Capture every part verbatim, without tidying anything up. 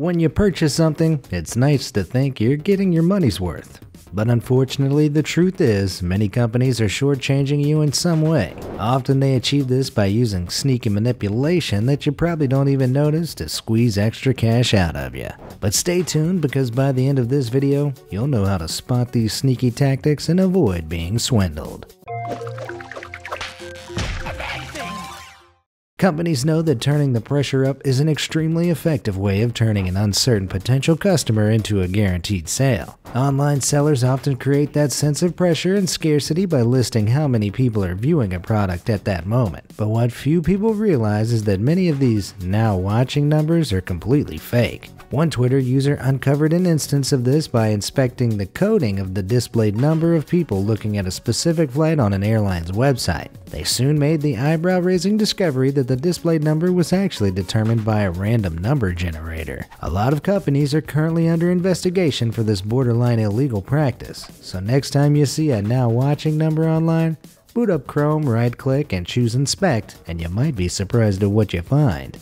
When you purchase something, it's nice to think you're getting your money's worth. But unfortunately, the truth is, many companies are shortchanging you in some way. Often they achieve this by using sneaky manipulation that you probably don't even notice to squeeze extra cash out of you. But stay tuned, because by the end of this video, you'll know how to spot these sneaky tactics and avoid being swindled. Companies know that turning the pressure up is an extremely effective way of turning an uncertain potential customer into a guaranteed sale. Online sellers often create that sense of pressure and scarcity by listing how many people are viewing a product at that moment. But what few people realize is that many of these now watching numbers are completely fake. One Twitter user uncovered an instance of this by inspecting the coding of the displayed number of people looking at a specific flight on an airline's website. They soon made the eyebrow-raising discovery that the displayed number was actually determined by a random number generator. A lot of companies are currently under investigation for this borderline illegal practice. So next time you see a now watching number online, boot up Chrome, right-click, and choose Inspect, and you might be surprised at what you find.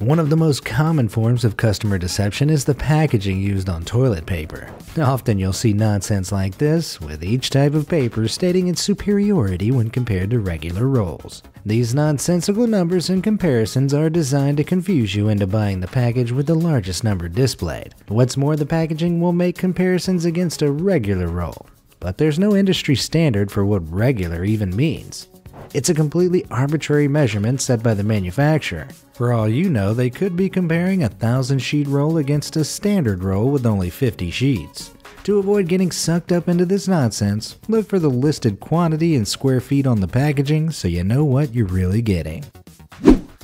One of the most common forms of customer deception is the packaging used on toilet paper. Often you'll see nonsense like this, with each type of paper stating its superiority when compared to regular rolls. These nonsensical numbers and comparisons are designed to confuse you into buying the package with the largest number displayed. What's more, the packaging will make comparisons against a regular roll, but there's no industry standard for what regular even means. It's a completely arbitrary measurement set by the manufacturer. For all you know, they could be comparing a thousand sheet roll against a standard roll with only fifty sheets. To avoid getting sucked up into this nonsense, look for the listed quantity in square feet on the packaging so you know what you're really getting.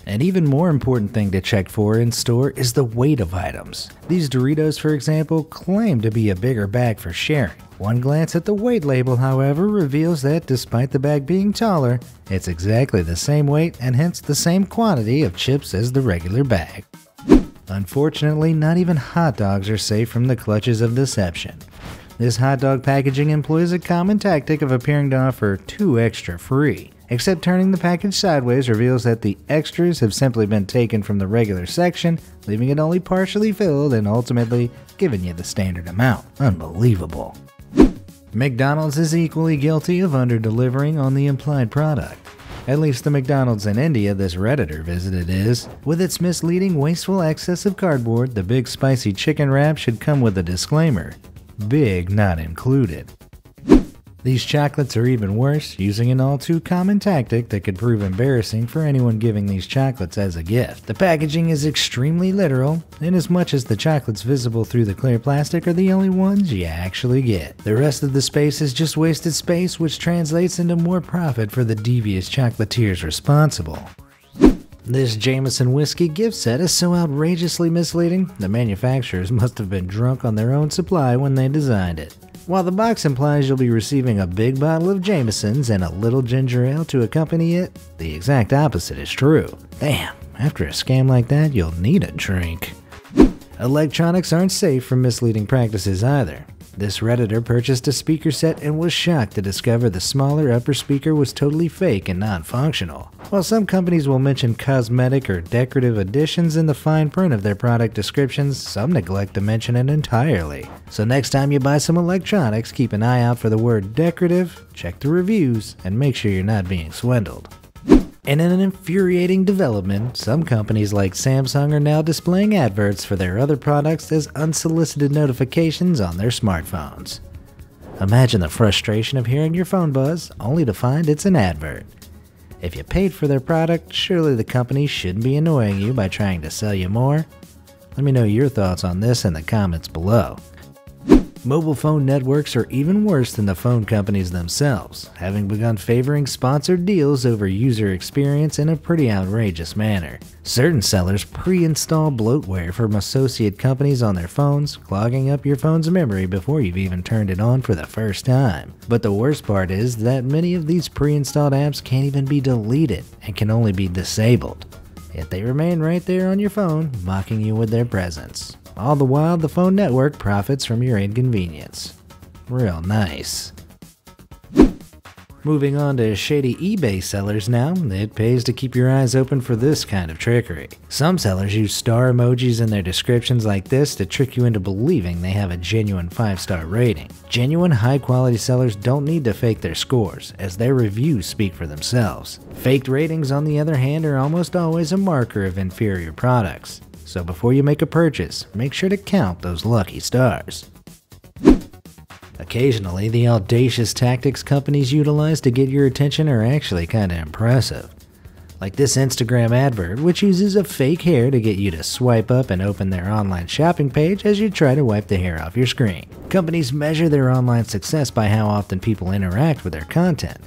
An even more important thing to check for in store is the weight of items. These Doritos, for example, claim to be a bigger bag for sharing. One glance at the weight label, however, reveals that despite the bag being taller, it's exactly the same weight and hence the same quantity of chips as the regular bag. Unfortunately, not even hot dogs are safe from the clutches of deception. This hot dog packaging employs a common tactic of appearing to offer two extra free. Except turning the package sideways reveals that the extras have simply been taken from the regular section, leaving it only partially filled and ultimately giving you the standard amount. Unbelievable. McDonald's is equally guilty of under-delivering on the implied product. At least the McDonald's in India this Redditor visited is. With its misleading wasteful excess of cardboard, the big spicy chicken wrap should come with a disclaimer. Big not included. These chocolates are even worse, using an all-too-common tactic that could prove embarrassing for anyone giving these chocolates as a gift. The packaging is extremely literal, and as much as the chocolates visible through the clear plastic are the only ones you actually get. The rest of the space is just wasted space, which translates into more profit for the devious chocolatiers responsible. This Jameson whiskey gift set is so outrageously misleading, the manufacturers must have been drunk on their own supply when they designed it. While the box implies you'll be receiving a big bottle of Jameson's and a little ginger ale to accompany it, the exact opposite is true. Damn, after a scam like that, you'll need a drink. Electronics aren't safe from misleading practices either. This Redditor purchased a speaker set and was shocked to discover the smaller upper speaker was totally fake and non-functional. While some companies will mention cosmetic or decorative additions in the fine print of their product descriptions, some neglect to mention it entirely. So next time you buy some electronics, keep an eye out for the word decorative, check the reviews, and make sure you're not being swindled. And in an infuriating development, some companies like Samsung are now displaying adverts for their other products as unsolicited notifications on their smartphones. Imagine the frustration of hearing your phone buzz, only to find it's an advert. If you paid for their product, surely the company shouldn't be annoying you by trying to sell you more. Let me know your thoughts on this in the comments below. Mobile phone networks are even worse than the phone companies themselves, having begun favoring sponsored deals over user experience in a pretty outrageous manner. Certain sellers pre-install bloatware from associate companies on their phones, clogging up your phone's memory before you've even turned it on for the first time. But the worst part is that many of these pre-installed apps can't even be deleted and can only be disabled. Yet they remain right there on your phone, mocking you with their presence. All the while, the phone network profits from your inconvenience. Real nice. Moving on to shady eBay sellers now, it pays to keep your eyes open for this kind of trickery. Some sellers use star emojis in their descriptions like this to trick you into believing they have a genuine five-star rating. Genuine high-quality sellers don't need to fake their scores, as their reviews speak for themselves. Faked ratings, on the other hand, are almost always a marker of inferior products. So before you make a purchase, make sure to count those lucky stars. Occasionally, the audacious tactics companies utilize to get your attention are actually kinda impressive. Like this Instagram advert, which uses a fake hair to get you to swipe up and open their online shopping page as you try to wipe the hair off your screen. Companies measure their online success by how often people interact with their content.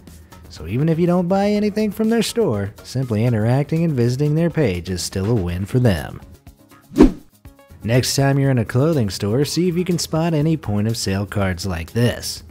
So even if you don't buy anything from their store, simply interacting and visiting their page is still a win for them. Next time you're in a clothing store, see if you can spot any point-of-sale cards like this.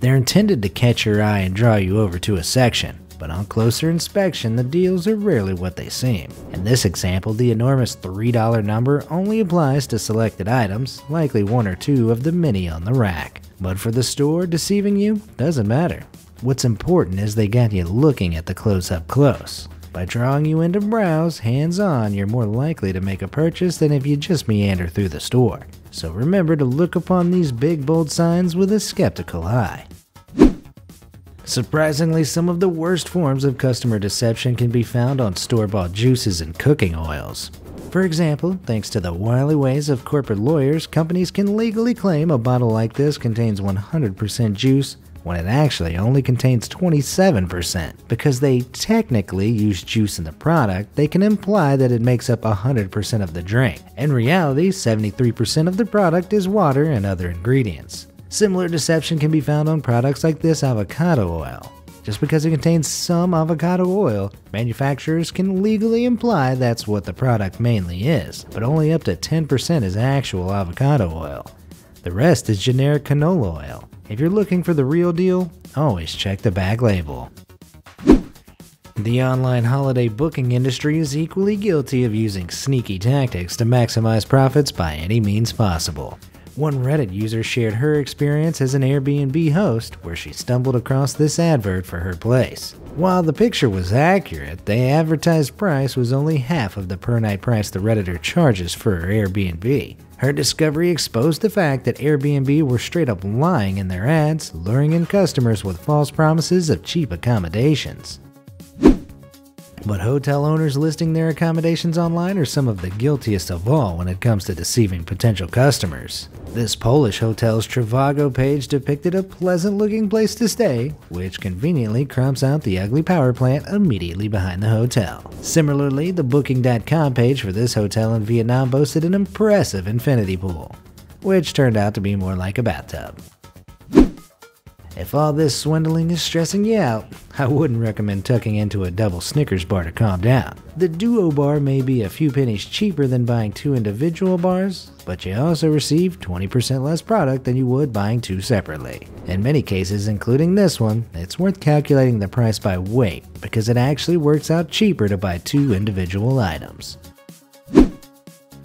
They're intended to catch your eye and draw you over to a section, but on closer inspection, the deals are rarely what they seem. In this example, the enormous three dollar number only applies to selected items, likely one or two of the many on the rack. But for the store deceiving you, doesn't matter. What's important is they got you looking at the clothes up close. By drawing you into browse, hands-on, you're more likely to make a purchase than if you just meander through the store. So remember to look upon these big bold signs with a skeptical eye. Surprisingly, some of the worst forms of customer deception can be found on store-bought juices and cooking oils. For example, thanks to the wily ways of corporate lawyers, companies can legally claim a bottle like this contains one hundred percent juice, when it actually only contains twenty-seven percent. Because they technically use juice in the product, they can imply that it makes up one hundred percent of the drink. In reality, seventy-three percent of the product is water and other ingredients. Similar deception can be found on products like this avocado oil. Just because it contains some avocado oil, manufacturers can legally imply that's what the product mainly is, but only up to ten percent is actual avocado oil. The rest is generic canola oil. If you're looking for the real deal, always check the back label. The online holiday booking industry is equally guilty of using sneaky tactics to maximize profits by any means possible. One Reddit user shared her experience as an Airbnb host where she stumbled across this advert for her place. While the picture was accurate, the advertised price was only half of the per night price the Redditor charges for her Airbnb. Her discovery exposed the fact that Airbnb were straight up lying in their ads, luring in customers with false promises of cheap accommodations. But hotel owners listing their accommodations online are some of the guiltiest of all when it comes to deceiving potential customers. This Polish hotel's Trivago page depicted a pleasant-looking place to stay, which conveniently crumps out the ugly power plant immediately behind the hotel. Similarly, the Booking dot com page for this hotel in Vietnam boasted an impressive infinity pool, which turned out to be more like a bathtub. If all this swindling is stressing you out, I wouldn't recommend tucking into a double Snickers bar to calm down. The duo bar may be a few pennies cheaper than buying two individual bars, but you also receive twenty percent less product than you would buying two separately. In many cases, including this one, it's worth calculating the price by weight because it actually works out cheaper to buy two individual items.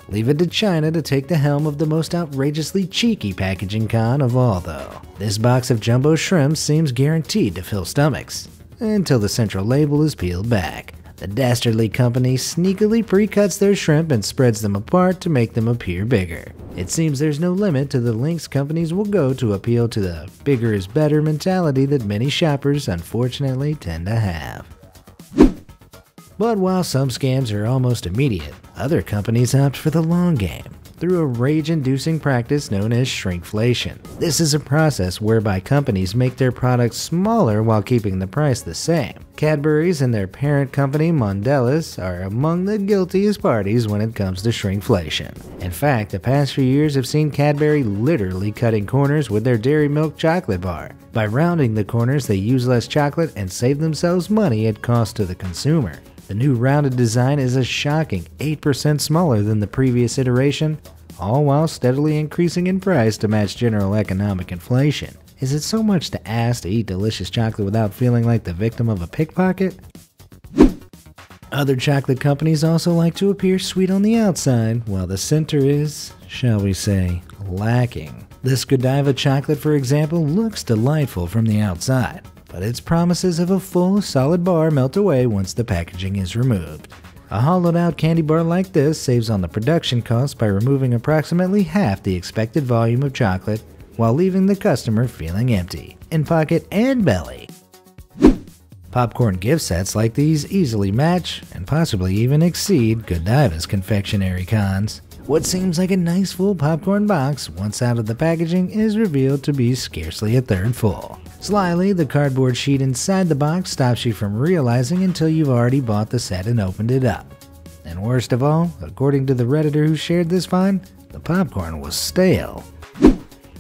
Leave it to China to take the helm of the most outrageously cheeky packaging con of all, though. This box of jumbo shrimp seems guaranteed to fill stomachs, until the central label is peeled back. The dastardly company sneakily pre-cuts their shrimp and spreads them apart to make them appear bigger. It seems there's no limit to the lengths companies will go to appeal to the bigger is better mentality that many shoppers unfortunately tend to have. But while some scams are almost immediate, other companies opt for the long game through a rage-inducing practice known as shrinkflation. This is a process whereby companies make their products smaller while keeping the price the same. Cadbury's and their parent company Mondelēz are among the guiltiest parties when it comes to shrinkflation. In fact, the past few years have seen Cadbury literally cutting corners with their Dairy Milk chocolate bar. By rounding the corners, they use less chocolate and save themselves money at cost to the consumer. The new rounded design is a shocking eight percent smaller than the previous iteration, all while steadily increasing in price to match general economic inflation. Is it so much to ask to eat delicious chocolate without feeling like the victim of a pickpocket? Other chocolate companies also like to appear sweet on the outside, while the center is, shall we say, lacking. This Godiva chocolate, for example, looks delightful from the outside, but its promises of a full, solid bar melt away once the packaging is removed. A hollowed-out candy bar like this saves on the production cost by removing approximately half the expected volume of chocolate while leaving the customer feeling empty, in pocket and belly. Popcorn gift sets like these easily match, and possibly even exceed, Godiva's confectionery cons. What seems like a nice full popcorn box, once out of the packaging, is revealed to be scarcely a third full. Slyly, the cardboard sheet inside the box stops you from realizing until you've already bought the set and opened it up. And worst of all, according to the Redditor who shared this find, the popcorn was stale.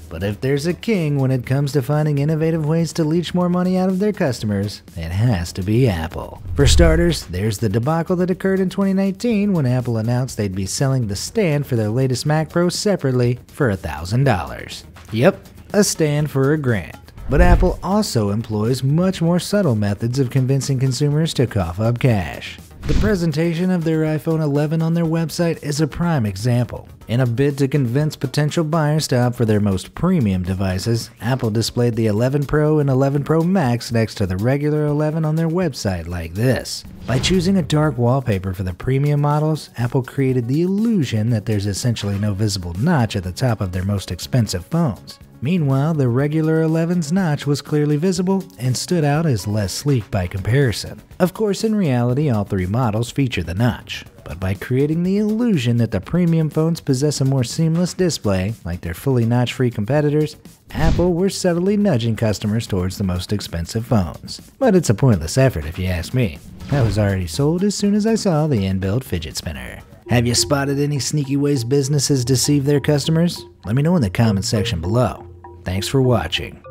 But if there's a king when it comes to finding innovative ways to leech more money out of their customers, it has to be Apple. For starters, there's the debacle that occurred in twenty nineteen when Apple announced they'd be selling the stand for their latest Mac Pro separately for one thousand dollars. Yep, a stand for a grand. But Apple also employs much more subtle methods of convincing consumers to cough up cash. The presentation of their iPhone eleven on their website is a prime example. In a bid to convince potential buyers to opt for their most premium devices, Apple displayed the eleven Pro and eleven Pro Max next to the regular eleven on their website like this. By choosing a dark wallpaper for the premium models, Apple created the illusion that there's essentially no visible notch at the top of their most expensive phones. Meanwhile, the regular eleven's notch was clearly visible and stood out as less sleek by comparison. Of course, in reality, all three models feature the notch, but by creating the illusion that the premium phones possess a more seamless display, like their fully notch-free competitors, Apple were subtly nudging customers towards the most expensive phones. But it's a pointless effort if you ask me. I was already sold as soon as I saw the inbuilt fidget spinner. Have you spotted any sneaky ways businesses deceive their customers? Let me know in the comment section below. Thanks for watching.